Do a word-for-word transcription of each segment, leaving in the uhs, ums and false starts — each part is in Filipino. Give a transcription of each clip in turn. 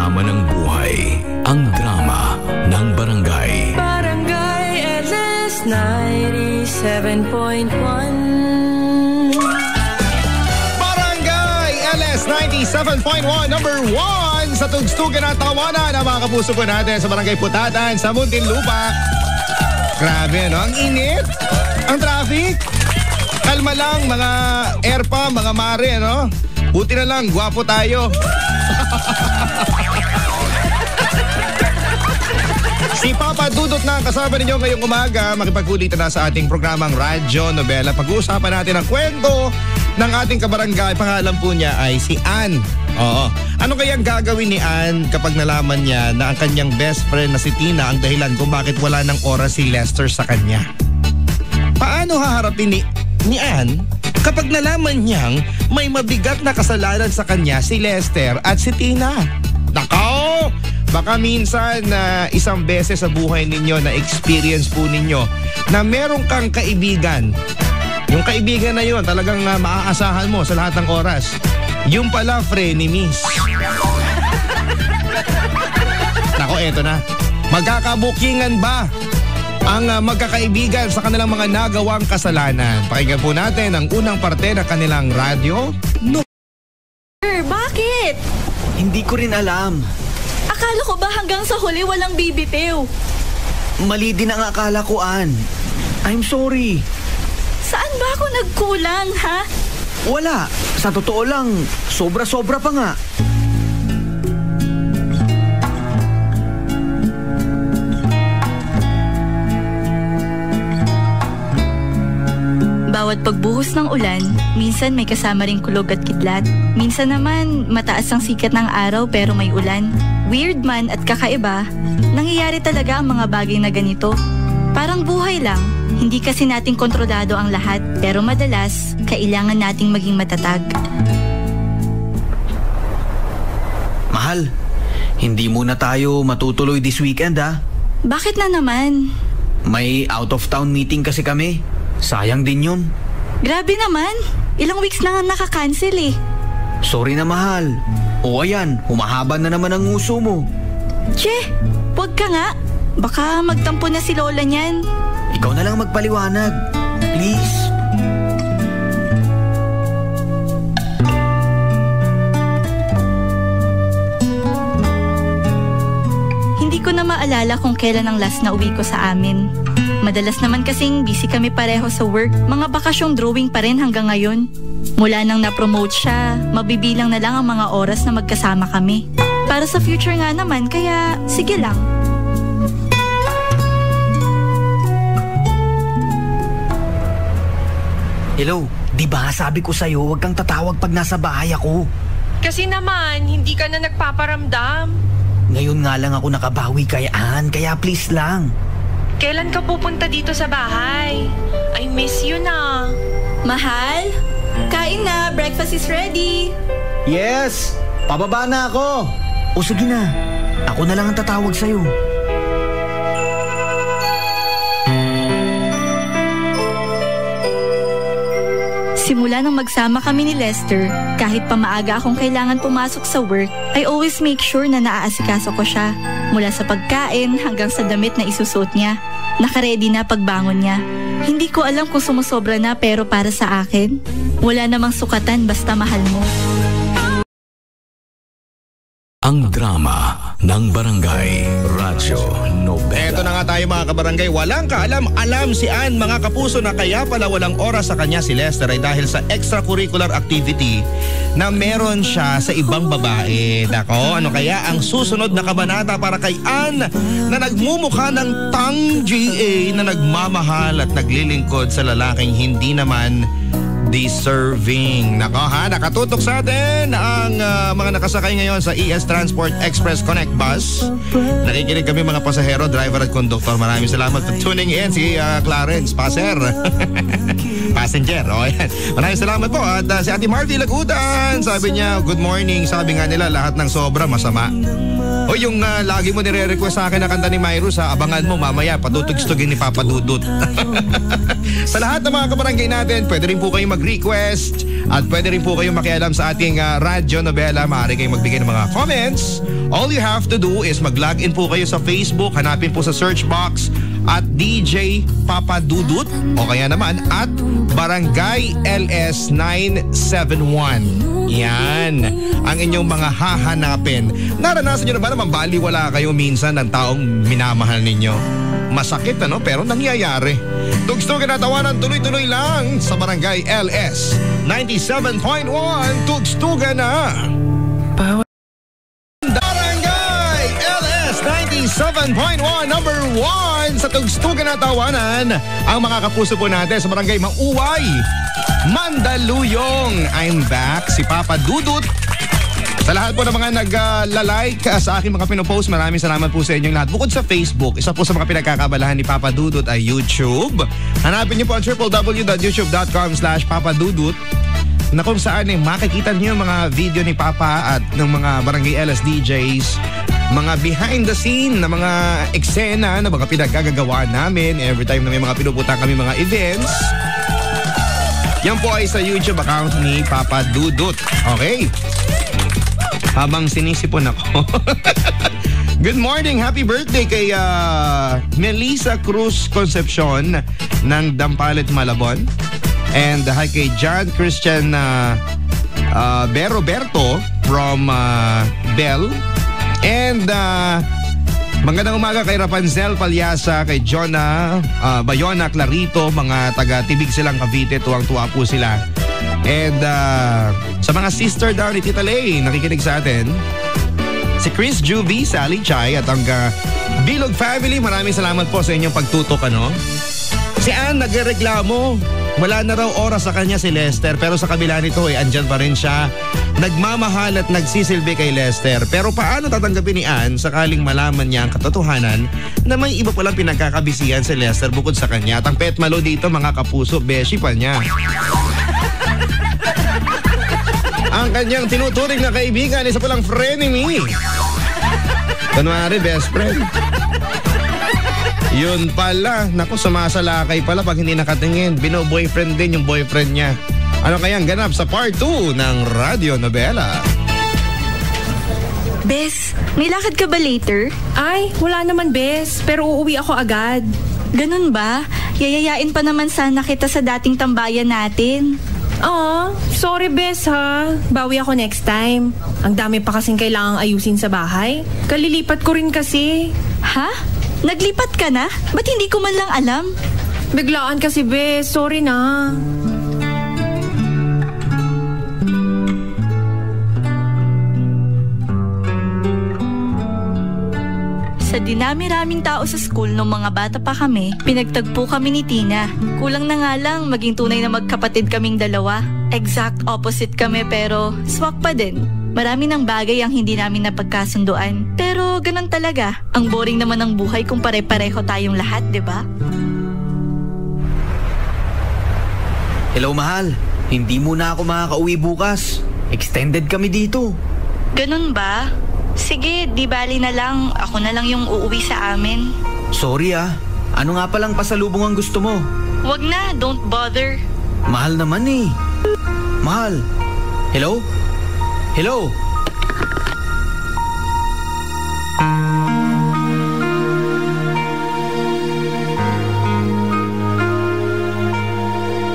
drama ng buhay. Ang drama ng barangay. Barangay L S ninety-seven point one. Barangay L S ninety-seven point one, number one sa tugstugan at tawanan ang mga kapuso po natin sa Barangay Putatan, sa Muntinlupa. Grabe, no? Ang init, ang traffic. Kalma lang, mga erpa, mga mare, no? Buti na lang, gwapo tayo. Si Papa Dudut na ang kasama ninyo ngayong umaga. Makipag-ulitan na sa ating programang Radyo Nobela. Pag-uusapan natin ang kwento ng ating kabarangay. Pangalan po niya ay si Anne. Oo. Ano kaya ang gagawin ni Anne kapag nalaman niya na ang kanyang best friend na si Tina ang dahilan kung bakit wala ng oras si Lester sa kanya? Paano haharapin ni ni Anne kapag nalaman niyang may mabigat na kasalanan sa kanya si Lester at si Tina? Nako! Baka minsan na uh, isang beses sa buhay ninyo na experience po ninyo na meron kang kaibigan. Yung kaibigan na yun talagang uh, maaasahan mo sa lahat ng oras. Yung pala frenemies. Nako, eto na. Magkakabukingan ba ang uh, magkakaibigan sa kanilang mga nagawang kasalanan? Pakinggan po natin ang unang parte ng kanilang radyo. No. Sir, bakit? Hindi ko rin alam. Akala ko ba hanggang sa huli walang bibitiw? Mali din ang akala ko, Ann. I'm sorry. Saan ba ako nagkulang, ha? Wala. Sa totoo lang, sobra-sobra pa nga. Bawat pagbuhos ng ulan, minsan may kasama ring kulog at kidlat. Minsan naman, mataas ang sikat ng araw pero may ulan. Weird man at kakaiba, nangyayari talaga ang mga bagay na ganito. Parang buhay lang, hindi kasi natin kontrolado ang lahat, pero madalas, kailangan nating maging matatag. Mahal, hindi muna tayo matutuloy this weekend, ha? Bakit na naman? May out-of-town meeting kasi kami. Sayang din yun. Grabe naman. Ilang weeks na nga nakakancel eh. Sorry na, mahal. O ayan, humahaba na naman ang nguso mo. Che, wag ka nga. Baka magtampo na si Lola niyan. Ikaw na lang magpaliwanag. Please. Hindi ko na maalala kung kailan ang last na uwi ko sa amin. Madalas naman kasing busy kami pareho sa work. Mga bakasyong drawing pa rin hanggang ngayon. Mula nang na-promote siya, mabibilang na lang ang mga oras na magkasama kami. Para sa future nga naman, kaya sige lang. Hello, di ba sabi ko sa'yo huwag kang tatawag pag nasa bahay ako? Kasi naman, hindi ka na nagpaparamdam. Ngayon nga lang ako nakabawi kay Ann, kaya please lang. Kailan ka pupunta dito sa bahay? I miss you na. Mahal, kain na. Breakfast is ready. Yes! Pababa na ako. O sige na. Ako na lang ang tatawag sa'yo. Simula nang magsama kami ni Lester, kahit pa maaga akong kailangan pumasok sa work, I always make sure na naaasikaso ko siya. Mula sa pagkain hanggang sa damit na isusot niya. Nakaredy na pagbangon niya. Hindi ko alam kung sumusobra na pero para sa akin, wala namang sukatan basta mahal mo. Ang drama ng barangay, Radyo Nobela. Eto na nga tayo mga kabarangay. Walang kaalam-alam si Anne, mga kapuso, na kaya pala walang oras sa kanya si Lester ay dahil sa extracurricular activity na meron siya sa ibang babae. Dako, ano kaya ang susunod na kabanata para kay Anne na nagmumukha ng tang G A na nagmamahal at naglilingkod sa lalaking hindi naman deserving. Nako ha, nakatutok sa atin ang uh, mga nakasakay ngayon sa E S Transport Express Connect Bus. Nakikinig kami mga pasahero, driver at conductor. Maraming salamat for tuning in. Si uh, Clarence Passer. passenger. O, yan. Maraming salamat po. At uh, si Ate Marvie Lagutan, sabi niya, good morning. Sabi nga nila, lahat ng sobra masama. O, yung uh, lagi mo nire-request sa akin na kanta ni Myros, ha? Abangan mo mamaya, patutugstugin ni Papa Dudut. Sa lahat ng mga kabarangay natin, pwede rin po kayo mag-request at pwede rin po kayo makialam sa ating uh, Radyo Nobela. Maaari kayong magbigay ng mga comments. All you have to do is mag-log in po kayo sa Facebook, hanapin po sa search box at D J Papa Dudut o kaya naman at Barangay L S nine seven one. Yan ang inyong mga hahanapin. Naranasan nyo na ba naman baliwala kayo minsan ng taong minamahal ninyo? Masakit ano, pero nangyayari. Tugstugin at tawanan, tuloy-tuloy lang sa Barangay L S ninety-seven point one. Tugstugan na Barangay L S ninety-seven point one, number one sa tugstugan na tawanan. Ang mga kapuso po natin sa Barangay Mauway, Mandaluyong, I'm back, si Papa Dudut. Sa lahat po ng mga nag-like uh, sa aking mga pinopost, maraming salamat po sa inyong lahat. Bukod sa Facebook, isa po sa mga pinagkakabalahan ni Papa Dudut ay YouTube. Hanapin niyo po ang w w w dot youtube dot com slash papadudut na kung saan eh, makikita niyo yung mga video ni Papa at ng mga Barangay L S D Js, mga behind the scene na mga eksena na mga pinagkagagawa namin every time na may mga pinupunta kami mga events. Yan po ay sa YouTube account ni Papa Dudut. Okay. Habang sinisipon ako. Good morning, happy birthday kay uh, Melissa Cruz Concepcion ng Dampalit, Malabon. And uh, hi kay John Christian uh, uh, Beroberto from uh, Bell. And uh, magandang umaga kay Rapanzel Palyasa, kay Jonah, uh, Bayona, Clarito, mga taga-Tibig silang Cavite, tuwang-tuwa po sila. And uh, sa mga sister daw ni Tita Lay, nakikinig sa atin, si Chris Juvie, Sally Chai, at ang uh, Bilog Family, maraming salamat po sa inyong pagtutok, ano? Si Anne nagreklamo, wala na raw oras sa kanya si Lester, pero sa kabila nito eh, andyan pa rin siya. Nagmamahal at nagsisilbi kay Lester. Pero paano tatanggapin ni Anne sakaling malaman niya ang katotohanan na may iba palang pinagkakabisihan si Lester bukod sa kanya? At ang pet malo dito, mga kapuso, beshi pa niya. Ang kanyang tinuturing na kaibigan, isa palang frenemy. Kunwari, best friend. Yun pala, naku, sumasalakay pala pag hindi nakatingin. Bino-boyfriend din yung boyfriend niya. Ano kayang ganap sa part two ng Radyo Nobela? Bes, nilakad ka ba later? Ay, wala naman, Bes, pero uuwi ako agad. Ganun ba? Yayayain pa naman sana kita sa dating tambayan natin. Oo, sorry Bes ha. Bawi ako next time. Ang dami pa kasing kailangang ayusin sa bahay. Kalilipat ko rin kasi. Ha? Naglipat ka na? Ba't hindi ko man lang alam? Biglaan kasi, Bes. Sorry na. Sa dinami-raming tao sa school nung mga bata pa kami, pinagtagpo kami ni Tina. Kulang na nga lang maging tunay na magkapatid kaming dalawa. Exact opposite kami pero swak pa din. Marami ng bagay ang hindi namin napagkasunduan. Pero ganun talaga. Ang boring naman ng buhay kung pare-pareho tayong lahat, di ba? Hello, mahal. Hindi muna ako makaka-uwi bukas. Extended kami dito. Ganun ba? Sige, di bali na lang. Ako na lang yung uuwi sa amin. Sorry ah. Ano nga palang pasalubong ang gusto mo? Wag na, don't bother. Mahal naman eh. Mahal. Hello? Hello?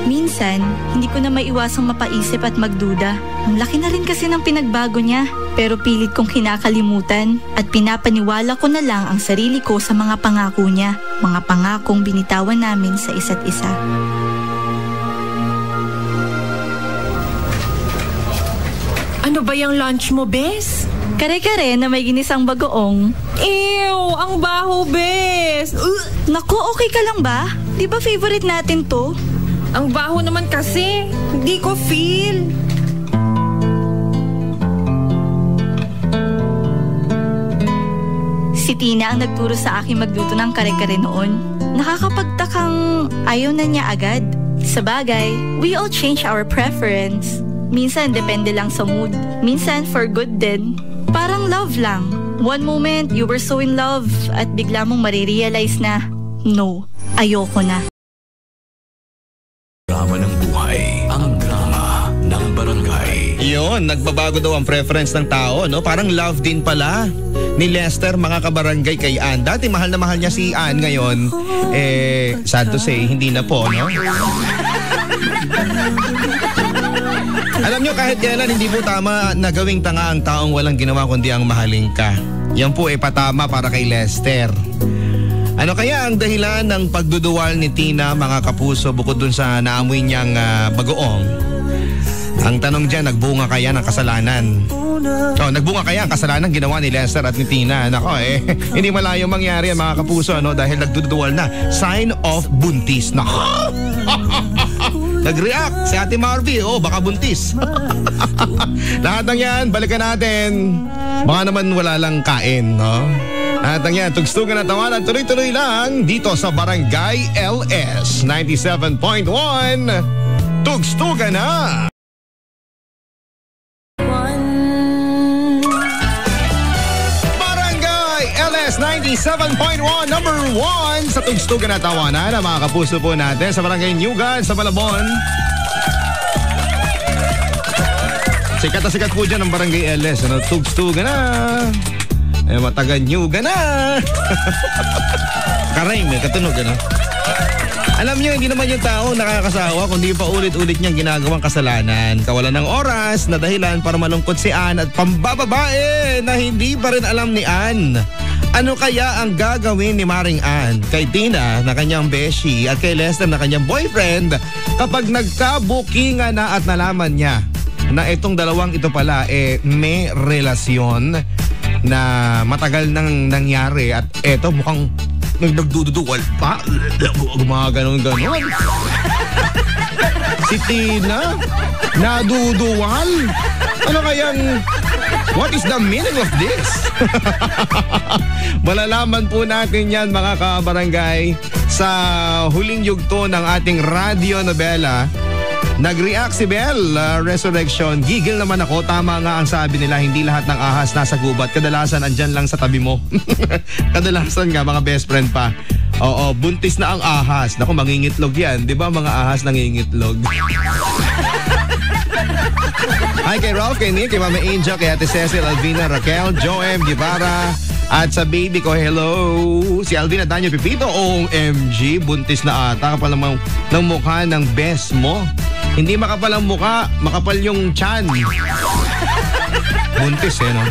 Minsan, hindi ko na maiwasang mapaisip at magduda. Ang laki na rin kasi ng pinagbago niya. Pero pilit kong kinakalimutan at pinapaniwala ko na lang ang sarili ko sa mga pangako niya. Mga pangakong binitawan namin sa isa't isa. Ano ba yung lunch mo, Bes? Kare-kare na may ginisang bagoong. Ew! Ang baho, Bes! Uh! Naku, okay ka lang ba? Di ba favorite natin to? Ang baho naman kasi. Hindi ko feel. Si Tina ang nagturo sa akin magluto ng kare-kare noon. Nakakapagtakang ayaw na niya agad. Sa bagay, we all change our preference. Minsan depende lang sa mood. Minsan for good din. Parang love lang. One moment, you were so in love at bigla mong marirealize na, no, ayoko na. Drama ng buhay. Ang drama ng barangay. Yun, nagbabago daw ang preference ng tao, no? Parang love din pala. Ni Lester, mga kabarangay, kay Anne. Dati mahal na mahal niya si Anne, ngayon eh, sad to say, hindi na po, no? Alam nyo, kahit kailan, hindi po tama na gawing tanga ang taong walang ginawa kundi ang mahaling ka. Yan po, eh, patama para kay Lester. Ano kaya ang dahilan ng pagduduwal ni Tina, mga kapuso, bukod dun sa naamoy niyang uh, bagoong? Ang tanong dyan, nagbunga kaya ng kasalanan? Oh, nagbunga kaya ang kasalanan ginawa ni Lester at ni Tina? Nako eh, hindi malayo mangyari ang mga kapuso, no? Dahil nagduduwal na. Sign of buntis. Nako! Nag-react si Ate Marvie. Oh, baka buntis. Lahat ng yan, balikan natin. Baka naman wala lang kain, no? Lahat ng yan, tugstugan at tawanan. Tuloy-tuloy lang dito sa Barangay L S ninety-seven point one. Tugstugan na! ninety-seven point one, number one sa tugstugan at tawanan na mga kapuso po natin sa Barangay Newgan sa Malabon. Sikat na sikat po dyan ang Barangay L S, ano? Tugstugan na eh, matagan Newgan na. Karay, may katunog, ano? Alam nyo, hindi naman yung tao nakakasawa kundi pa ulit-ulit niyang ginagawang kasalanan. Kawalan ng oras na dahilan para malungkot si Anne at pambababae na hindi pa rin alam ni Anne. Ano kaya ang gagawin ni Maring Anne kay Tina na kanyang beshi at kay Lester na kanyang boyfriend kapag nagkabukinga na at nalaman niya na itong dalawang ito pala eh may relasyon na matagal nang nangyari at eto mukhang nagdududuwal pa, gumagano'n-ganon. Si Tina naduduwal? Ano kayang... What is the meaning of this? Malalaman po natin yan, mga kabarangay, sa huling yugto ng ating Radyo Nobela. Nag-react si Belle, uh, Resurrection. Gigil naman ako, tama nga ang sabi nila, hindi lahat ng ahas nasa gubat. Kadalasan andyan lang sa tabi mo. Kadalasan nga, mga best friend pa. Oo, buntis na ang ahas. Naku, mangingitlog yan. Di ba mga ahas nangingitlog? Hi kay Ralph, kay Nick, kay Mama Angel, kay Ate Cecil, Alvina, Raquel, Joem, Guevara, at sa baby ko, hello, si Alvina Daniel Pipito. O M G, buntis na ata. Kapal naman ng mukha ng best mo. Hindi makapal ang mukha, makapal yung chan. Buntis eh, no?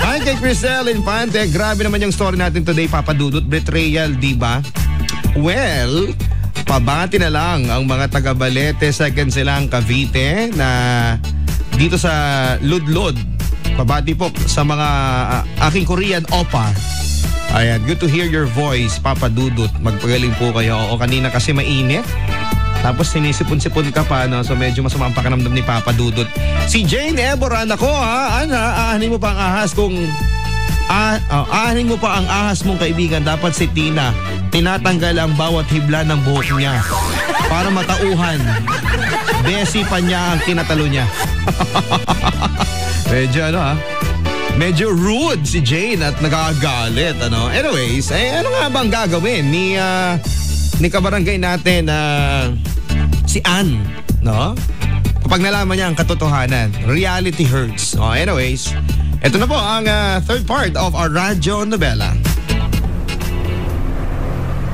Hi kay Criselle Infante, grabe naman yung story natin today, Papa Dudut. Betrayal, diba? Well, pabati na lang ang mga taga-Balete, Second Silang, Cavite, na dito sa Ludlod. Pabati po sa mga uh, aking Korean opa. Ayan, good to hear your voice, Papa Dudut. Magpagaling po kayo. Oo, kanina kasi mainit. Tapos sinisipon-sipon ka pa, no? So medyo masama ang pakiramdam ni Papa Dudut. Si Jane Ebora, nako ha, ana, ahanin mo pa ang ahas kung... Ah, oh, ahanin mo pa ang ahas mong kaibigan. Dapat si Tina, tinatanggal ang bawat hibla ng buhok niya para matauhan. Besi pa niya ang tinatalo niya. Medyo ano ha? Medyo rude si Jane at nagagalit, ano? Anyways, eh, ano nga bang gagawin ni, uh, ni kabarangay natin na uh, si Anne, no? Kapag nalaman niya ang katotohanan, reality hurts. Oh, anyways, ito na po ang uh, third part of our Radyo Nobela.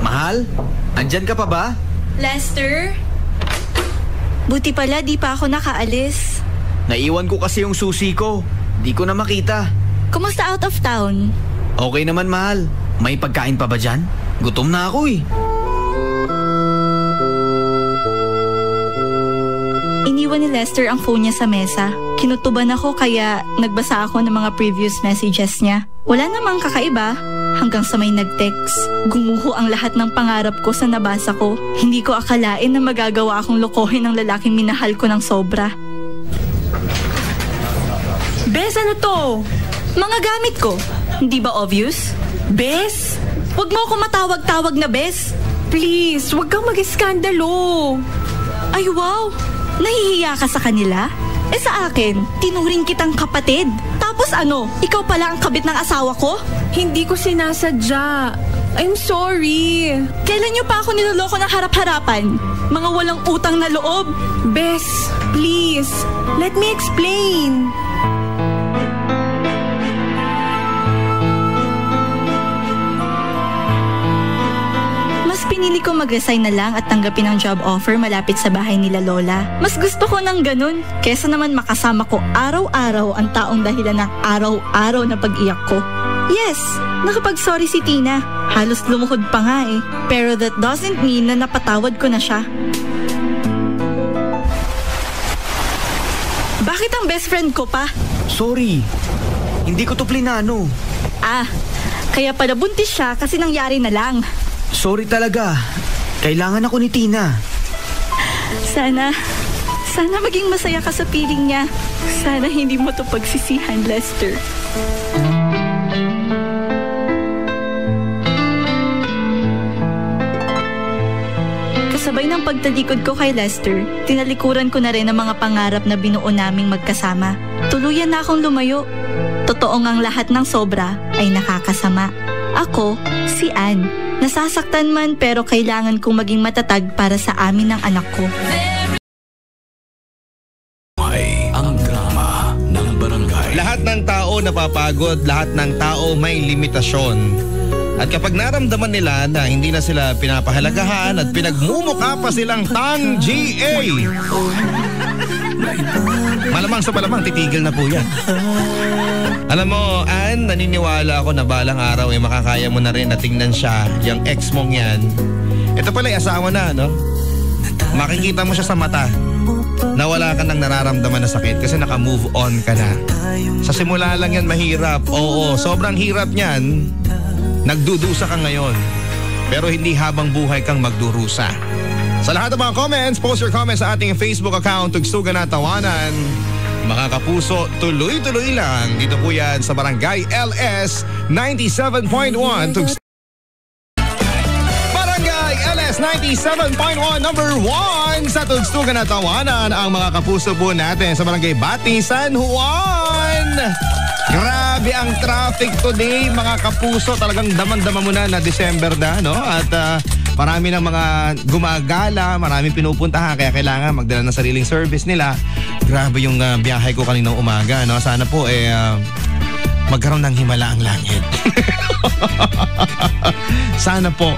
Mahal, andyan ka pa ba? Lester? Buti pala, di pa ako nakaalis. Naiwan ko kasi yung susi ko. Di ko na makita. Kumusta out of town? Okay naman, mahal. May pagkain pa ba dyan? Gutom na ako eh. Iniwan ni Lester ang phone niya sa mesa. Kinutuban ako kaya nagbasa ako ng mga previous messages niya. Wala namang kakaiba hanggang sa may nag-text. Gumuho ang lahat ng pangarap ko sa nabasa ko. Hindi ko akalain na magagawa akong lokohin ng lalaking minahal ko ng sobra. Bes, ano to? Mga gamit ko. Hindi ba obvious? Bes, wag mo ako matawag-tawag na Bes. Please, wag kang mag-iskandalo. Ay wow, nahihiya ka sa kanila? Eh sa akin, tinuring kitang kapatid. Tapos ano, ikaw pala ang kabit ng asawa ko? Hindi ko sinasadya. I'm sorry. Kailan niyo pa ako niloloko ng harap-harapan? Mga walang utang na loob? Bes, please, let me explain. Pinili ko mag-resign na lang at tanggapin ang job offer malapit sa bahay nila Lola. Mas gusto ko ng ganun kesa naman makasama ko araw-araw ang taong dahilan ng araw-araw na pag-iyak ko. Yes, nakapag-sorry si Tina. Halos lumuhod pa nga eh. Pero that doesn't mean na napatawad ko na siya. Bakit ang best friend ko pa? Sorry, hindi ko to plinano. Ah, kaya pala buntis siya kasi nangyari na lang. Sorry talaga. Kailangan ako ni Tina. Sana, sana maging masaya ka sa piling niya. Sana hindi mo to pagsisihan, Lester. Kasabay ng pagtalikod ko kay Lester, tinalikuran ko na rin ang mga pangarap na binuo naming magkasama. Tuluyan na akong lumayo. Totoo ngang lahat ng sobra ay nakakasama. Ako, si Anne. Nasasaktan man pero kailangan kong maging matatag para sa amin ng anak ko. Ay, ang drama ng barangay. Lahat ng tao napapagod, lahat ng tao may limitasyon. At kapag naramdaman nila na hindi na sila pinapahalagahan at pinagmumukha pa silang tang G A, malamang sa malamang titigil na po yan. Alam mo, Anne, naniniwala ako na balang araw ay eh, makakaya mo na rin na tingnan siya, yung ex mong yan. Ito pala ay asawa na, no? Makikita mo siya sa mata na wala ka nang nararamdaman na sakit kasi naka-move on ka na. Sa simula lang yan mahirap. Oo, sobrang hirap niyan. Nagdudusa ka ngayon. Pero hindi habang buhay kang magdurusa. Sa lahat ng mga comments, post your comments sa ating Facebook account, Tugsugan at Tawanan. Mga kapuso, tuloy-tuloy lang. Dito po yan sa Barangay L S ninety-seven point one. Barangay L S ninety-seven point one, number one sa Tugstugan at Tawanan. Ang mga kapuso po natin sa Barangay Bati, San Juan. Grabe ang traffic today, mga kapuso. Talagang damang-dama mo na na December na, no? At uh, marami ng mga gumagala, marami pinupuntahan, kaya kailangan magdala ng sariling service nila. Grabe yung uh, biyahe ko kaninang umaga, no? Sana po, eh, uh, magkaroon ng himala ang langit. Sana po,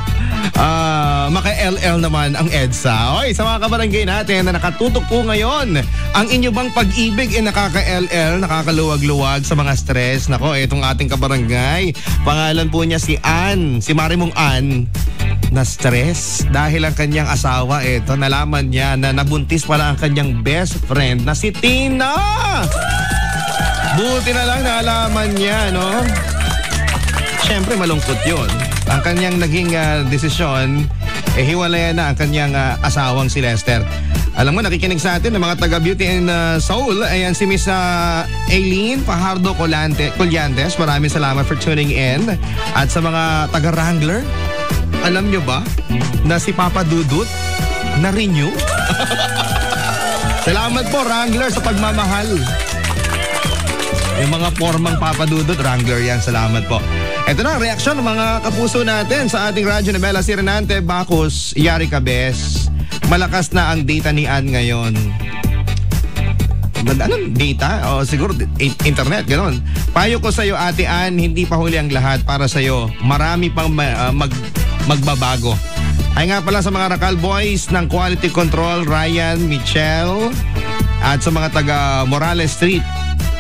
uh, maka-L L naman ang EDSA. Oy, sa mga kabarangay natin na nakatutok po ngayon, ang inyo bang pag-ibig ay eh, nakaka-L L, nakakaluwag-luwag sa mga stress? Nako, itong ating kabarangay, pangalan po niya si Anne, si Marimong Anne, na stress dahil ang kanyang asawa, eto, nalaman niya na nabuntis pala ang kanyang best friend na si Tina. Buti na lang nalaman niya, no? Siyempre malungkot yun. Ang kanyang naging uh, desisyon, eh, hiwalayan na ang kanyang uh, asawang si Lester. Alam mo, nakikinig sa atin ng mga taga Beauty and uh, Soul. Ayan si Miss uh, Aileen Fajardo Collantes. Maraming salamat for tuning in. At sa mga taga Wrangler, alam nyo ba na si Papa Dudut na-renew? Salamat po, Wrangler, sa pagmamahal. Yung mga formang Papa Dudut, Wrangler yan. Salamat po. Ito na, reaksyon ng mga kapuso natin sa ating Radyo Nobela. Si Renante Bacos, Yari Cabes. Malakas na ang data ni Anne ngayon. Anong data? O siguro internet, gano'n. Payo ko sa'yo, Ate Anne, hindi pa huli ang lahat para sa'yo. Marami pang ma uh, mag... magbabago. Ay nga pala sa mga Rakal Boys ng Quality Control, Ryan, Michelle, at sa mga taga Morales Street,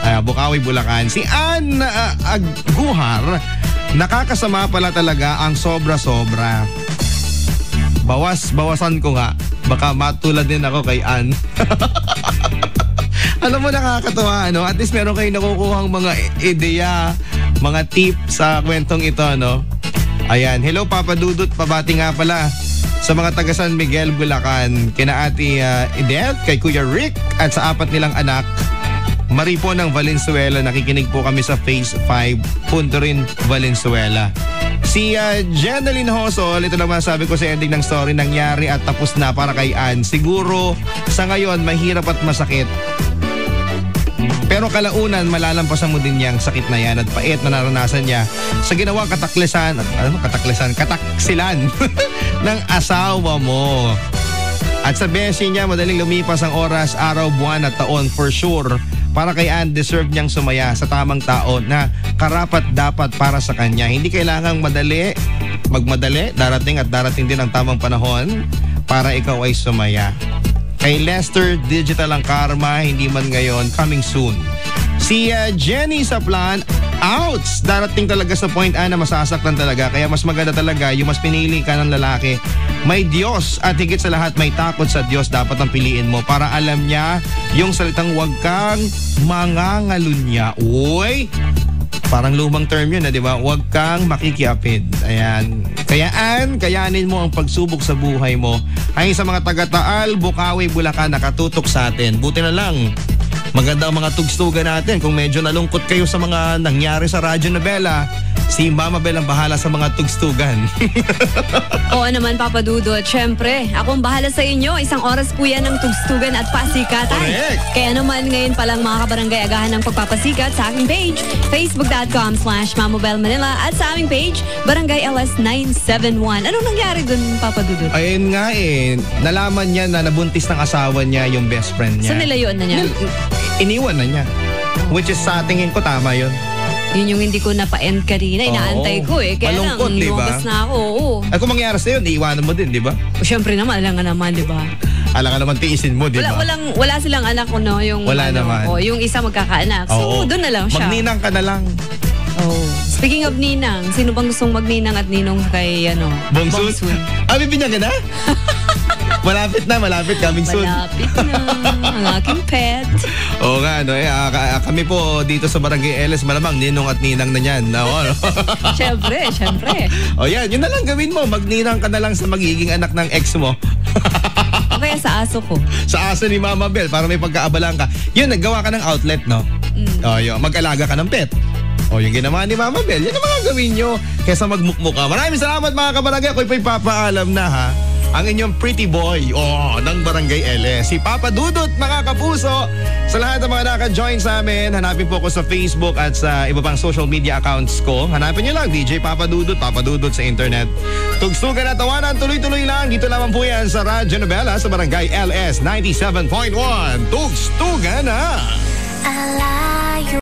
uh, Bukawi, Bulacan. Si Anne uh, Aguhar, nakakasama pala talaga ang sobra-sobra. Bawas, bawasan ko nga. Baka matulad din ako kay Anne. Alam mo, nakakatawa, no? At least meron kayo nakukuhang mga ideya, mga tips sa kwentong ito, no? Ayan, hello Papa Dudut, pabati nga pala sa mga taga San Miguel, Bulacan, kina Ate uh, Edith, kay Kuya Rick, at sa apat nilang anak, Mari po ng Valenzuela. Nakikinig po kami sa Phase five, punto rin Valenzuela. Si uh, Jeneline Hosol, ito naman sabi ko sa ending ng story, nangyari at tapos na para kay Anne. Siguro sa ngayon mahirap at masakit. Pero kalaunan, malalampasan mo din niyang sakit na yan at pait na naranasan niya sa ginawang kataklisan, ano, kataklisan, kataksilan ng asawa mo. At sa beshi niya, madaling lumipas ang oras, araw, buwan at taon for sure. Para kay Anne, deserve niyang sumaya sa tamang tao na karapat-dapat para sa kanya. Hindi kailangang madali, magmadali, darating at darating din ang tamang panahon para ikaw ay sumaya. Kay Lester, digital ang karma, hindi man ngayon, coming soon. Si uh, Jenny sa plan, outs! Darating talaga sa point, Anne, na masasaktan talaga. Kaya mas maganda talaga, yung mas pinili ka ng lalaki. May Diyos at higit sa lahat may takot sa Diyos dapat ang piliin mo para alam niya yung salitang huwag kang mangangalunya. Uy! Parang lumang term yun na, di ba? Huwag kang makikiapid. Ayan. Kayaan, kayanin mo ang pagsubok sa buhay mo. Ay sa mga taga-Taal, Bukawi, Bulacan, nakatutok sa atin. Buti na lang. Maganda ang mga tugstugan natin. Kung medyo nalungkot kayo sa mga nangyari sa Radyo Nobela, si Mama Belle ang bahala sa mga tugstugan. Oo naman, Papa Dudut. Siyempre, akong bahala sa inyo. Isang oras po yan ng tugstugan at pasikatan. Correct. Kaya naman ngayon palang mga kabarangay, agahan ng pagpapasikat sa aking page, facebook.com slash Mama Belle Manila, at sa aming page, Barangay L S nine seven one. Anong nangyari dun, Papa Dudut? Ayun nga eh. Nalaman niya na nabuntis ng asawa niya yung best friend niya. So nilayon na niya? Iniwan na niya. Which is sa tingin ko tama yun. Yun yung hindi ko napa-end kanina. Inaantay ko eh. Kaya malungkot, lang, lumabas diba? Na ako. Oo. At kung mangyari sa'yo, iiwanan mo din, di ba? Siyempre naman, alam nga naman, di ba? Alam nga naman, tiisin mo, di ba? Wala, walang, wala silang anak ko, no? Yung, wala ano, naman. Oh, yung isa magkakaanak. Oo. So, doon na lang siya. Magninang ka na lang. Oh. Speaking of ninang, sino bang gustong magninang at ninong kay, ano? Bongsun? Bongsun. Ah, bibinyagan na? Malapit na, malapit. Coming soon. Malapit na. Ang aking pet. Oo nga, no, eh, uh, kami po dito sa Barangay L S, malamang ninong at ninang na yan. No, no? Siyempre, siyempre. O yan, yun na lang gawin mo. Magninang ka na lang sa magiging anak ng ex mo. O kaya sa aso ko. Sa aso ni Mama Belle, para may pagkaabalan ka. Yun, naggawa ka ng outlet, no? Mm. O yun, mag-alaga ka ng pet. O yung ginawa ni Mama Belle, yun ang mga gawin nyo kesa magmukmuk ka. Maraming salamat mga kabarangay. Ako'y pa'y papaalam na ha. Ang inyong pretty boy oh, ng Barangay L S, si Papa Dudut, mga kapuso. Sa lahat ng mga naka-join sa amin, hanapin po ko sa Facebook at sa iba pang social media accounts ko. Hanapin nyo lang, D J Papa Dudut, Papa Dudut sa internet. Tugsugan at tawanan, tuloy-tuloy lang. Dito lamang po yan sa Radyo Nobela sa Barangay L S ninety-seven point one. Tugsugan na!